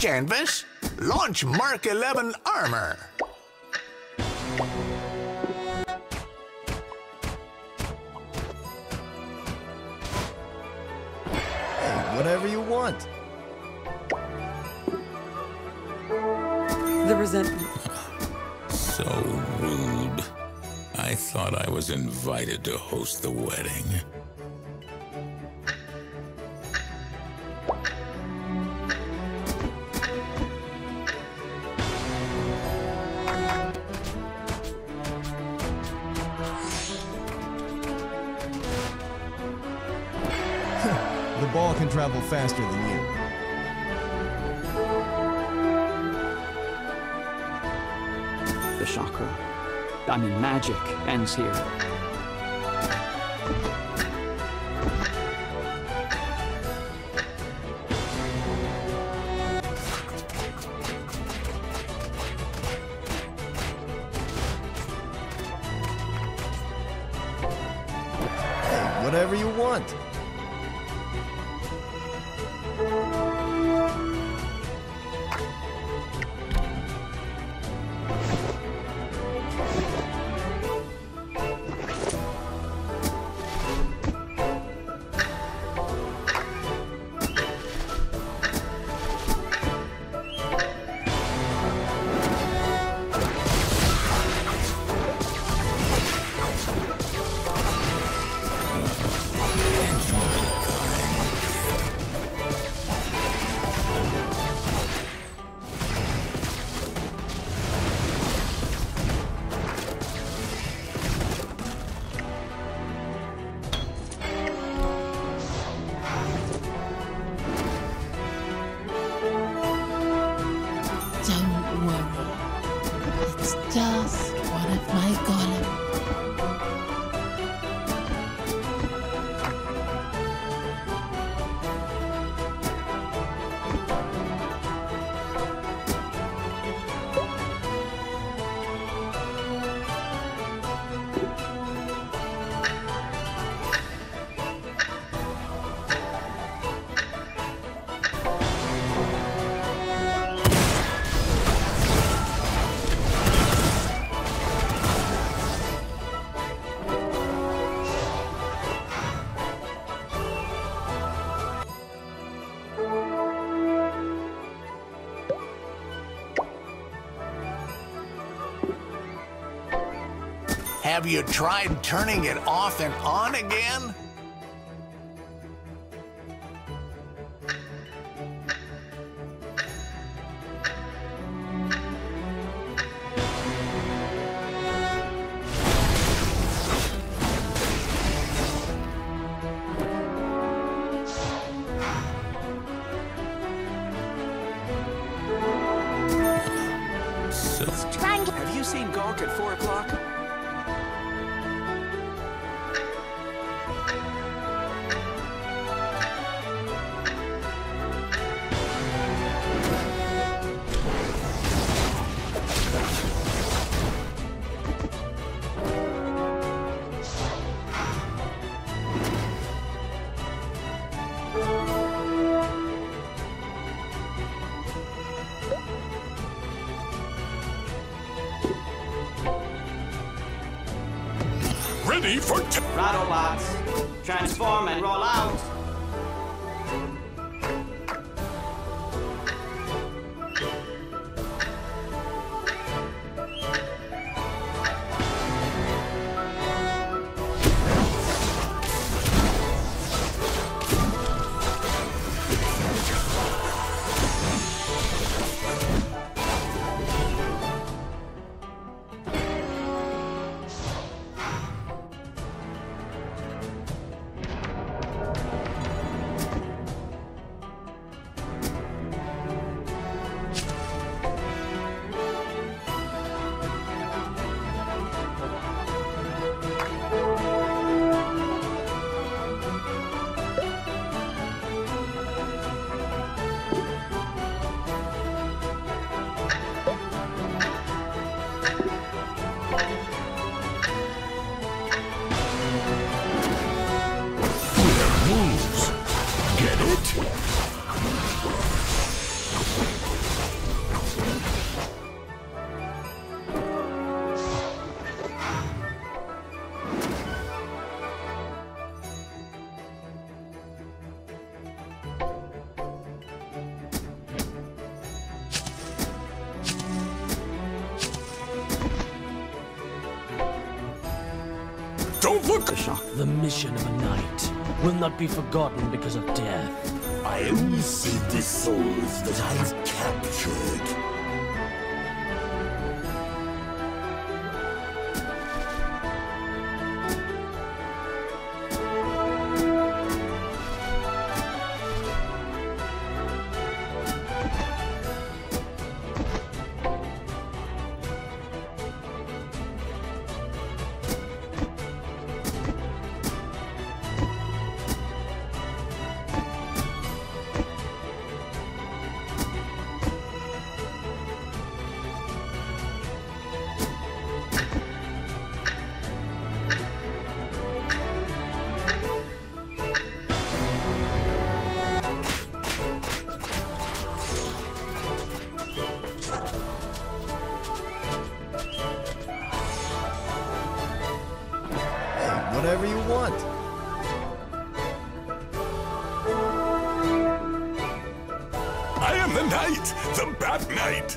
Canvas, launch Mark 11 armor. Whatever you want. The resentment. So rude. I thought I was invited to host the wedding. The ball can travel faster than you. The chakra, I mean magic, ends here. Hey, whatever you want. Just one of my golems. Have you tried turning it off and on again? Have you seen Gonk at 4 o'clock? Ready for Radobots, transform and roll out. The mission of a knight will not be forgotten because of death. I only seek the souls that I've captured. Whatever you want. I am the knight, the Bat Knight.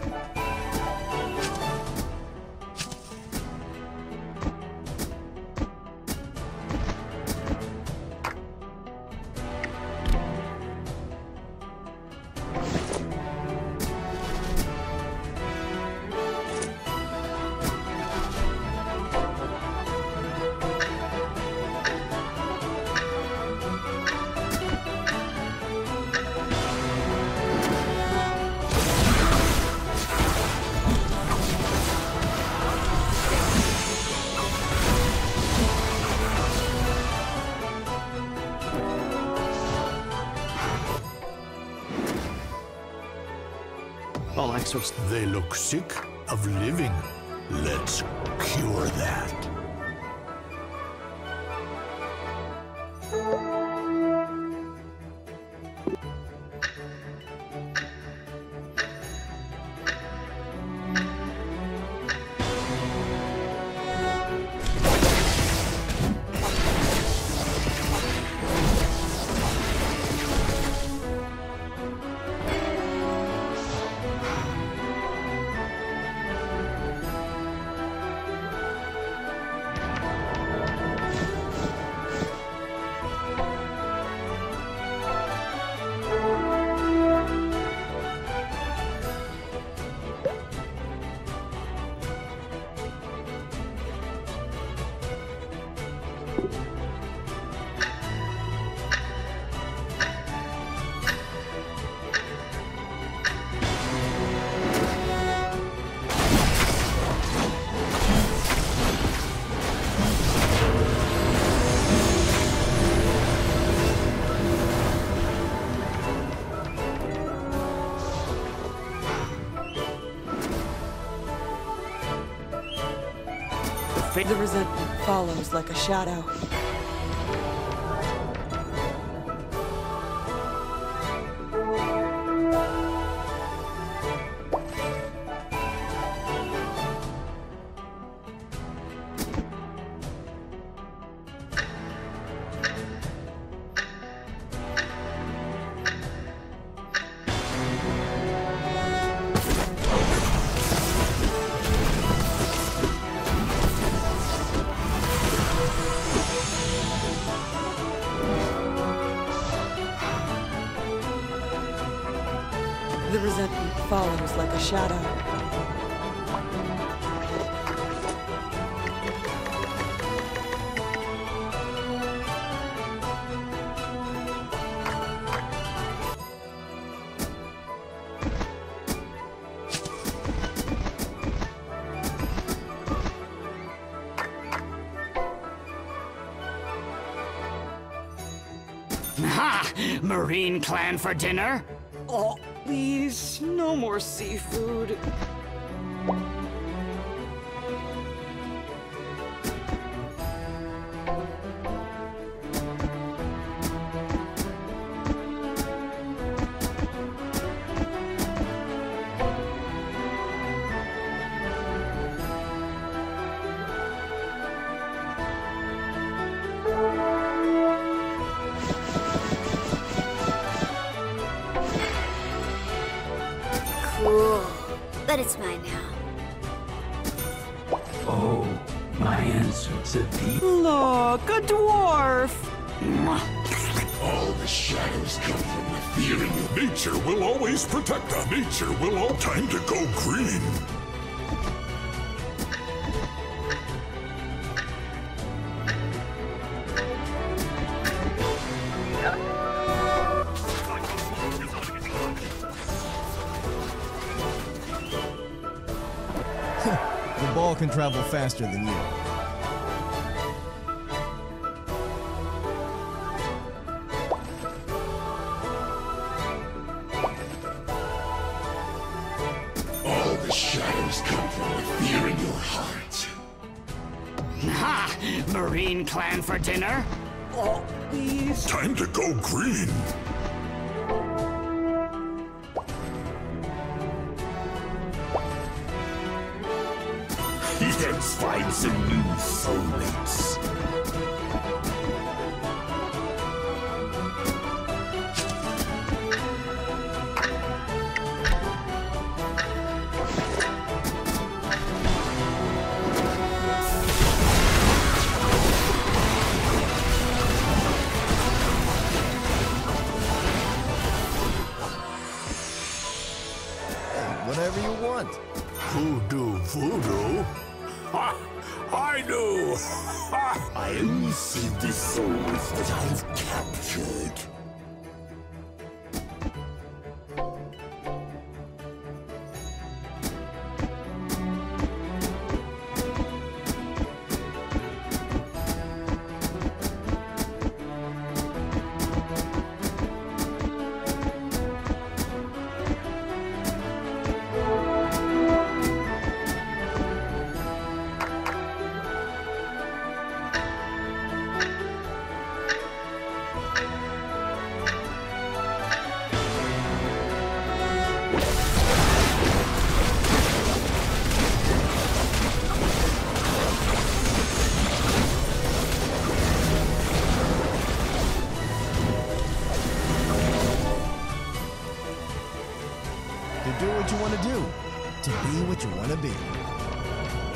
They look sick of living. Let's cure that. The resentment follows like a shadow. The resentment follows like a shadow. Ha! Marine clan for dinner? Oh, please, no more seafood. But it's mine now. Oh. My answer to thee. Look, a dwarf! All the shadows come from the feeling. Nature will always protect us. Nature will all time to go green. The ball can travel faster than you. All the shadows come from the fear in your heart. Ha! Marine clan for dinner? Oh, please. Time to go green. Let's find some new soulmates. Whatever you want. Hoodoo, voodoo. Ha! I know! Ha! I only see the souls that I've captured. To do what you want to do, to be what you want to be.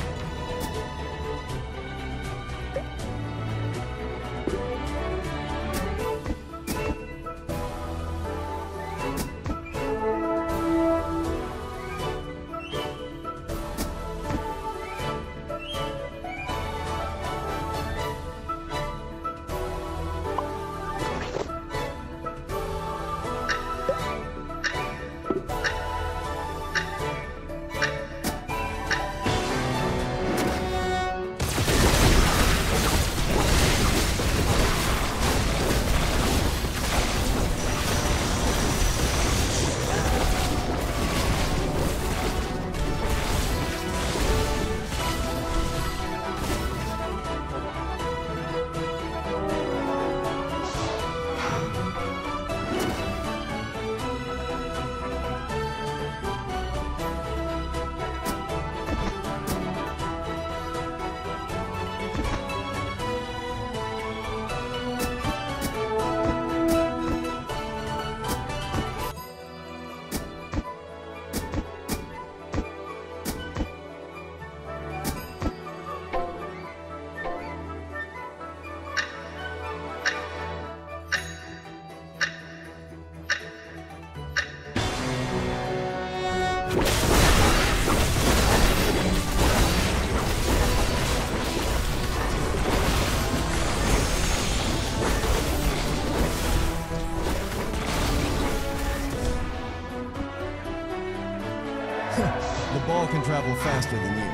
The ball can travel faster than you.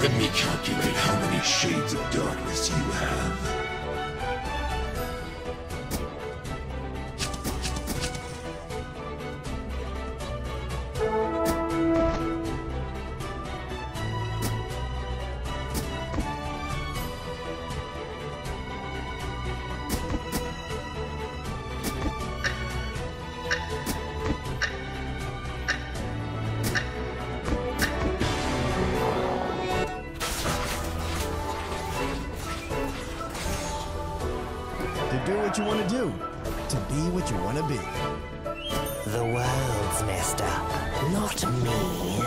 Let me calculate how many shades of darkness you have. Do what you want to do, to be what you want to be. The world's messed up, not me.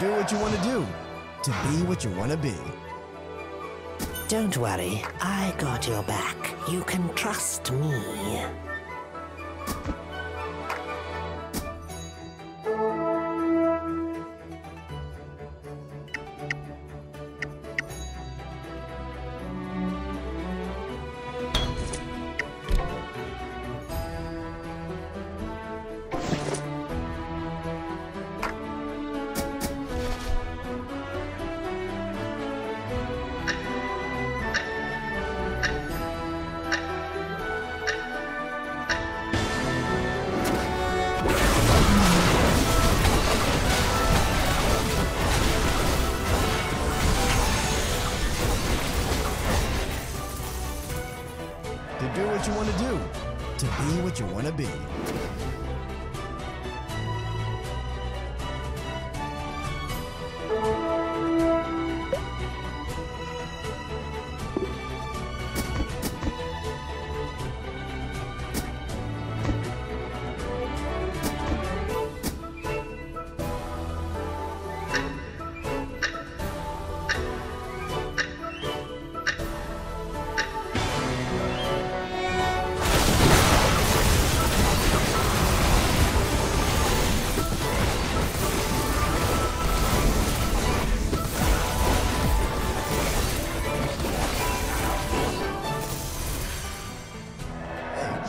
Do what you want to do, to be what you want to be. Don't worry, I got your back. You can trust me. To do what you want to do, to be what you want to be.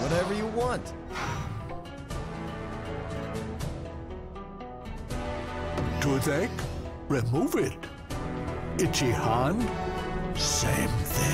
Whatever you want. To attack? Remove it. Itchy hand? Same thing.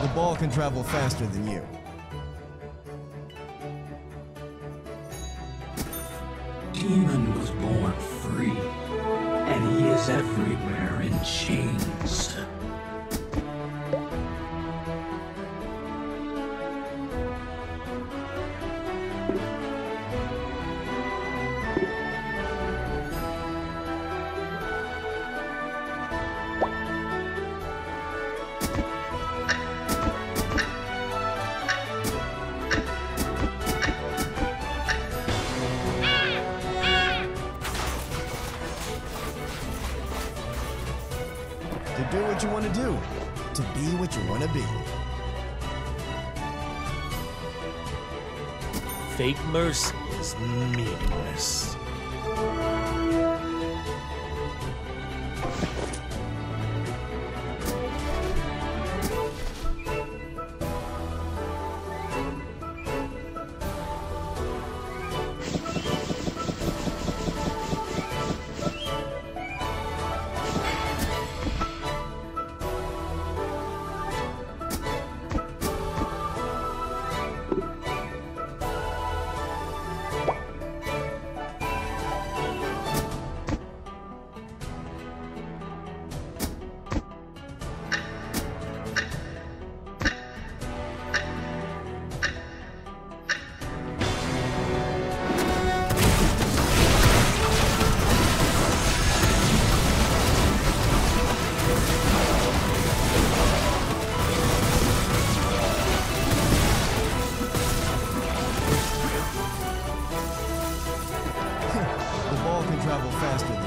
The ball can travel faster than you. Demon was born free, and he is everywhere in chains. To do what you want to do, to be what you want to be. Fake mercy is meaningless. can travel faster than you.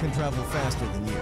Can travel faster than you.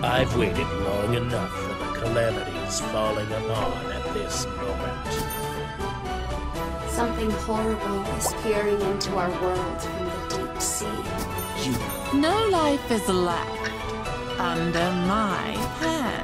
I've waited long enough for the calamities falling upon at this moment. Something horrible is peering into our world from the deep sea. You. No life is left under my hand.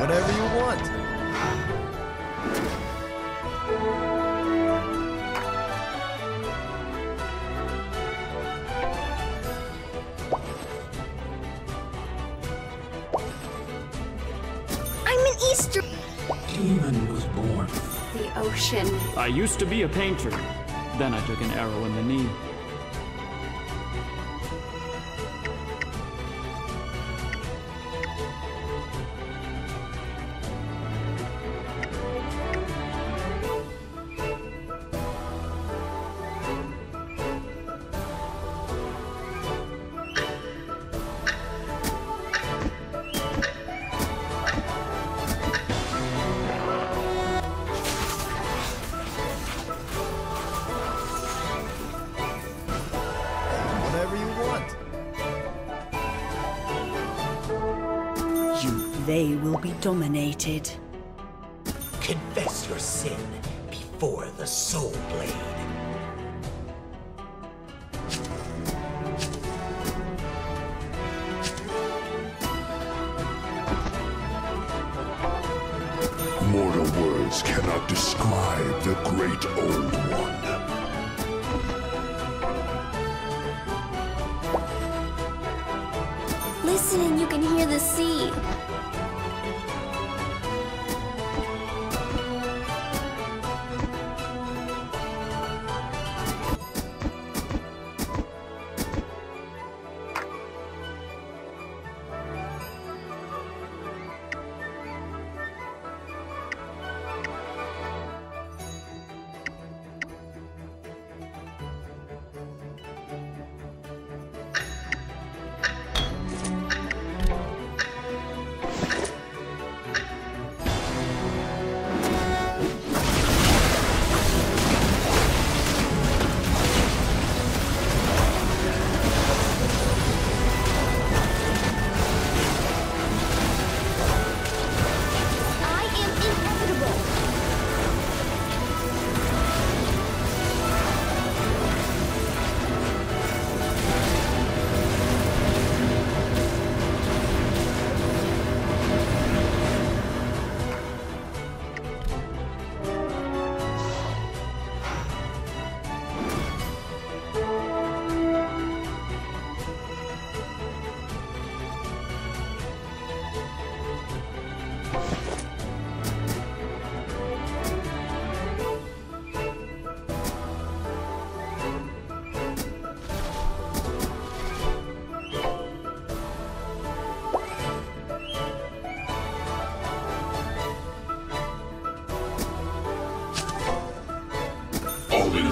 Whatever you want. I'm an Easter demon was born. The ocean. I used to be a painter. Then I took an arrow in the knee. They will be dominated. Confess your sin before the Soul Blade. Mortal words cannot describe the Great Old One. Listen and you can hear the sea.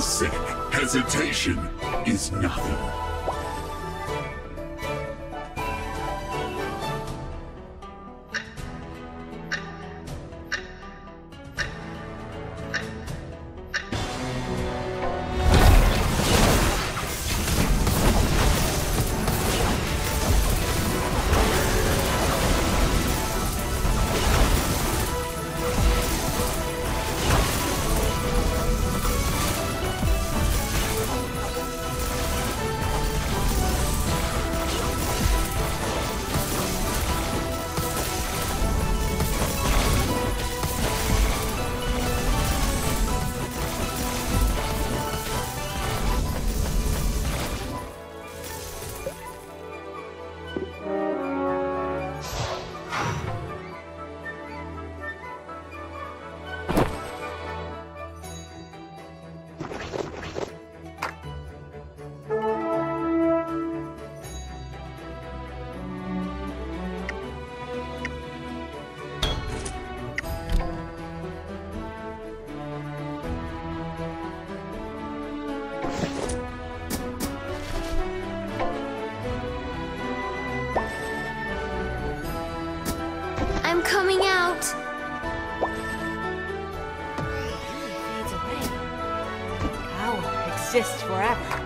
sick. Hesitation is nothing. Exist forever.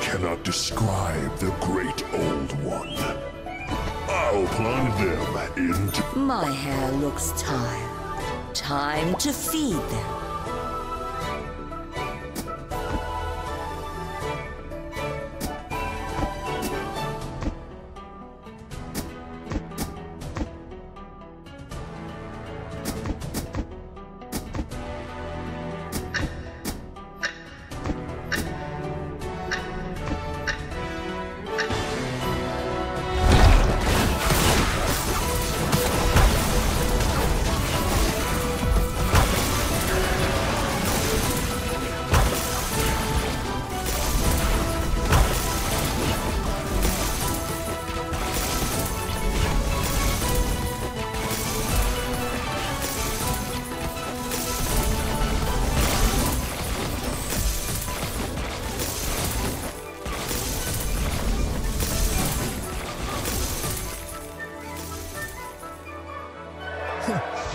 Cannot describe the great old one. I'll plunge them into... My hair looks tired. Time to feed them.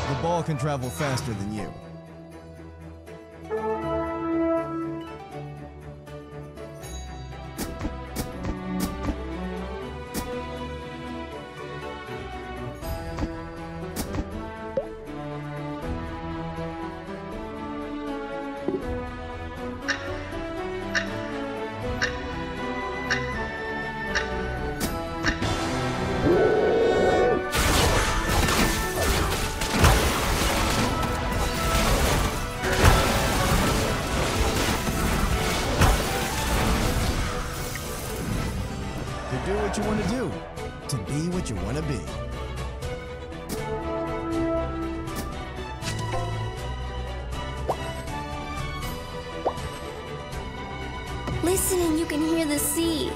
The ball can travel faster than you. Do what you want to do, to be what you want to be. Listen and you can hear the sea.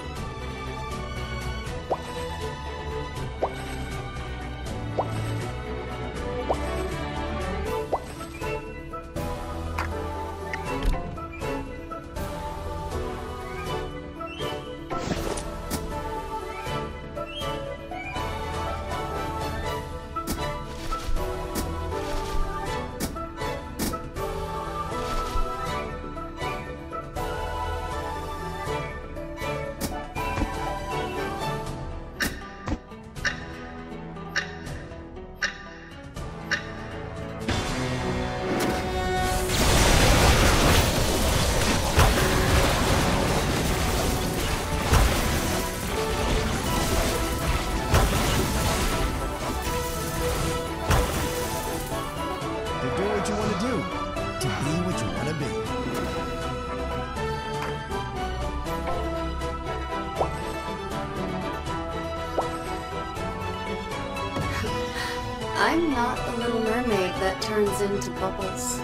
I'm not the little mermaid that turns into bubbles.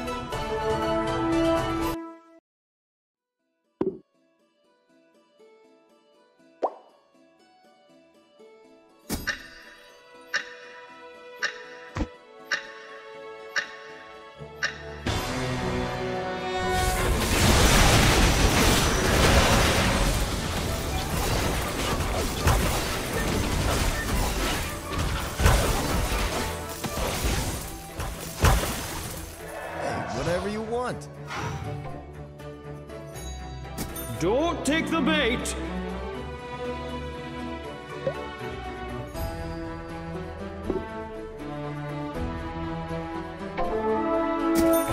Don't take the bait!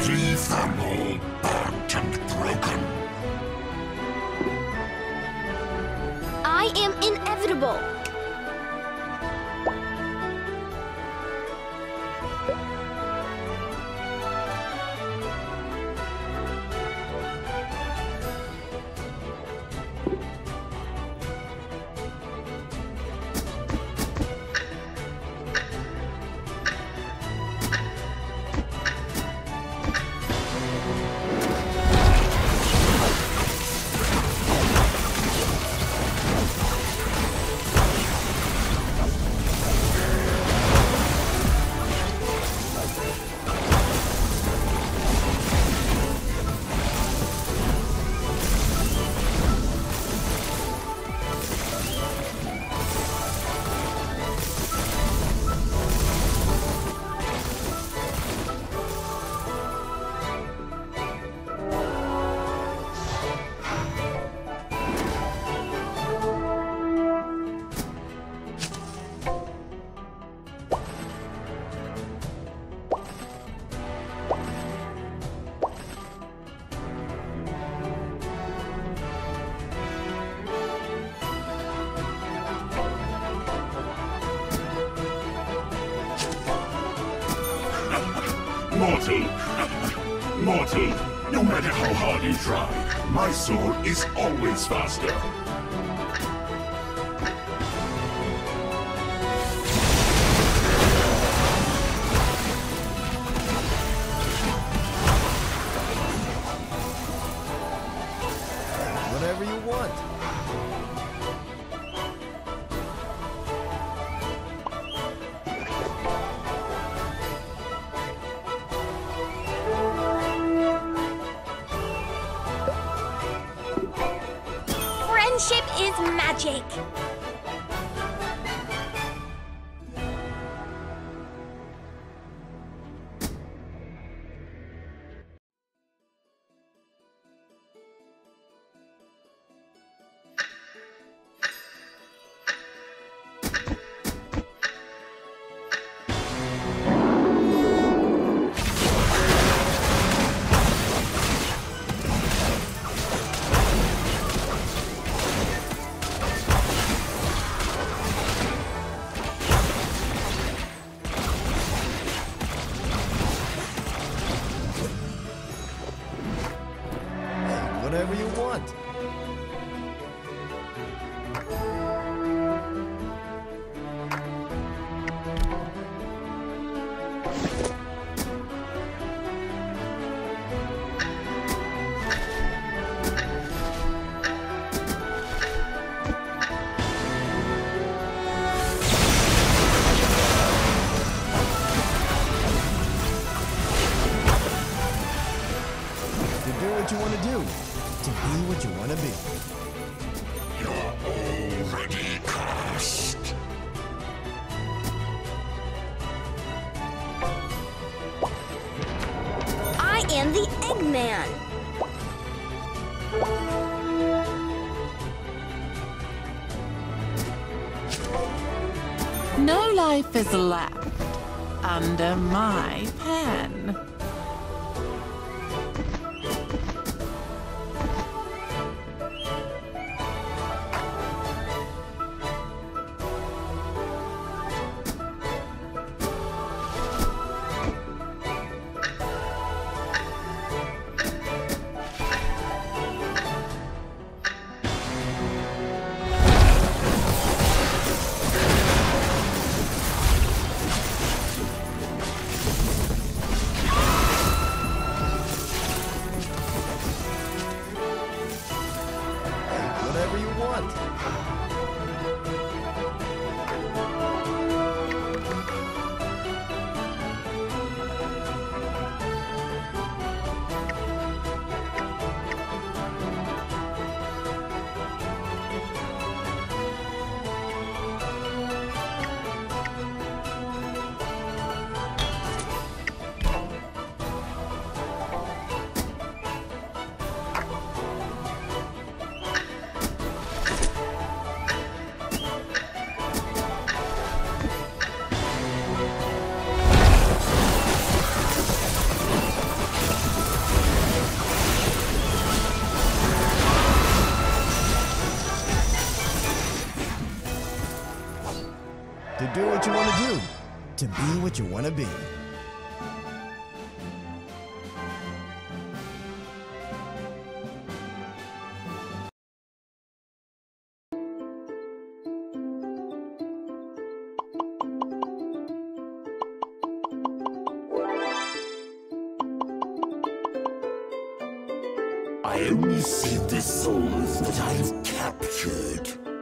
Leave them all burnt and broken. I am inevitable. Mortal, no matter how hard you try, my sword is always faster. Whatever you want. Friendship is magic. Whatever you want. To do what you want to do. To be what you want to be. You're already cursed. I am the Eggman. No life is left under my pen. front. To do what you want to do, to be what you want to be. I only see the souls that I've captured.